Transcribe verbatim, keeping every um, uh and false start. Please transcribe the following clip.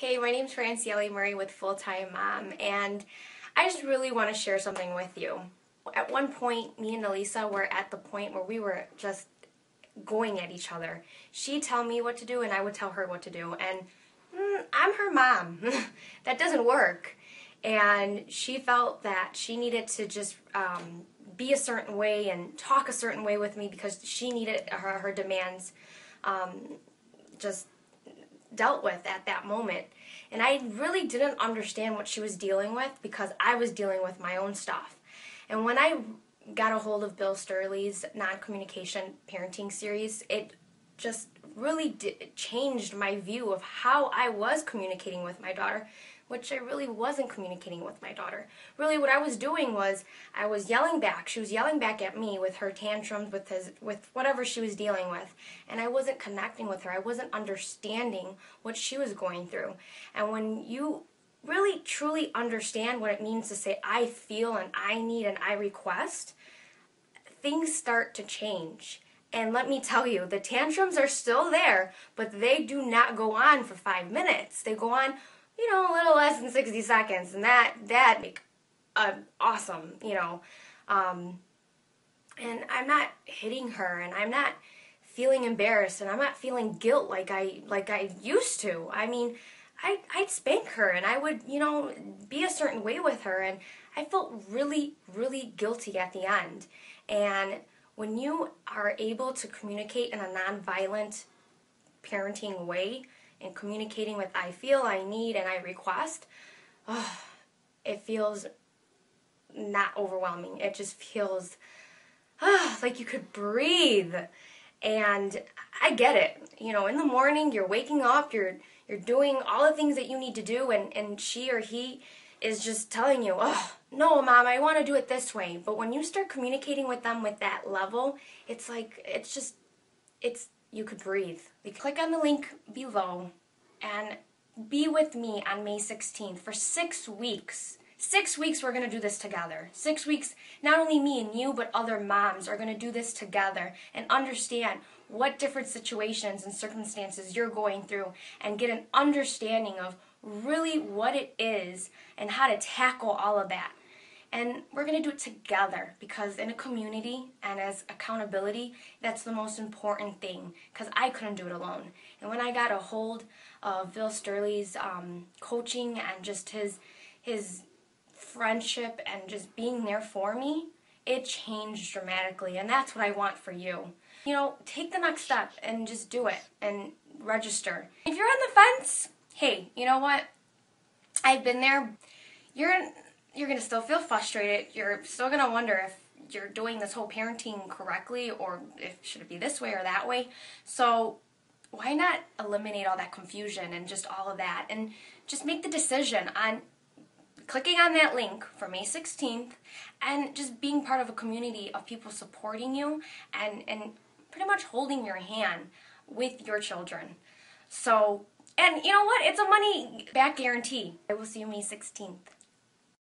Hey, my name's Francielle Murray with Full-Time Mom, and I just really want to share something with you. At one point, me and Alisa were at the point where we were just going at each other. She'd tell me what to do, and I would tell her what to do, and mm, I'm her mom. That doesn't work. And she felt that she needed to just um, be a certain way and talk a certain way with me because she needed her, her demands um, just dealt with at that moment, and I really didn't understand what she was dealing with because I was dealing with my own stuff. And when I got a hold of Bill Stirley's Non-Communication Parenting Series, it just really did, changed my view of how I was communicating with my daughter, which I really wasn't communicating with my daughter. Really what I was doing was I was yelling back. She was yelling back at me with her tantrums, with his, with whatever she was dealing with. And I wasn't connecting with her. I wasn't understanding what she was going through. And when you really truly understand what it means to say I feel and I need and I request, things start to change. And let me tell you, the tantrums are still there, but they do not go on for five minutes. They go on, you know, a little less than sixty seconds, and that that make uh, awesome, you know. Um, and I'm not hitting her, and I'm not feeling embarrassed, and I'm not feeling guilt like I like I used to. I mean, I I'd spank her, and I would, you know, be a certain way with her, and I felt really, really guilty at the end. And when you are able to communicate in a non-violent parenting way and communicating with I feel, I need, and I request, oh, it feels not overwhelming. It just feels oh, like you could breathe. And I get it. You know, in the morning, you're waking up, you're you're doing all the things that you need to do, and, and she or he is just telling you, oh, no, Mom, I want to do it this way. But when you start communicating with them with that level, it's like, it's just, it's, you could breathe. You click on the link below and be with me on May sixteenth for six weeks. Six weeks we're going to do this together. Six weeks, not only me and you, but other moms are going to do this together and understand what different situations and circumstances you're going through and get an understanding of really what it is and how to tackle all of that. And we're going to do it together because in a community and as accountability, that's the most important thing because I couldn't do it alone. And when I got a hold of Bill Stirley's um, coaching and just his, his friendship and just being there for me, it changed dramatically, and that's what I want for you. You know, take the next step and just do it and register. If you're on the fence, hey, you know what? I've been there. You're you're going to still feel frustrated. You're still going to wonder if you're doing this whole parenting correctly or if should it be this way or that way. So why not eliminate all that confusion and just all of that and just make the decision on clicking on that link for May sixteenth and just being part of a community of people supporting you and, and pretty much holding your hand with your children. So, and you know what? It's a money back guarantee. I will see you May sixteenth.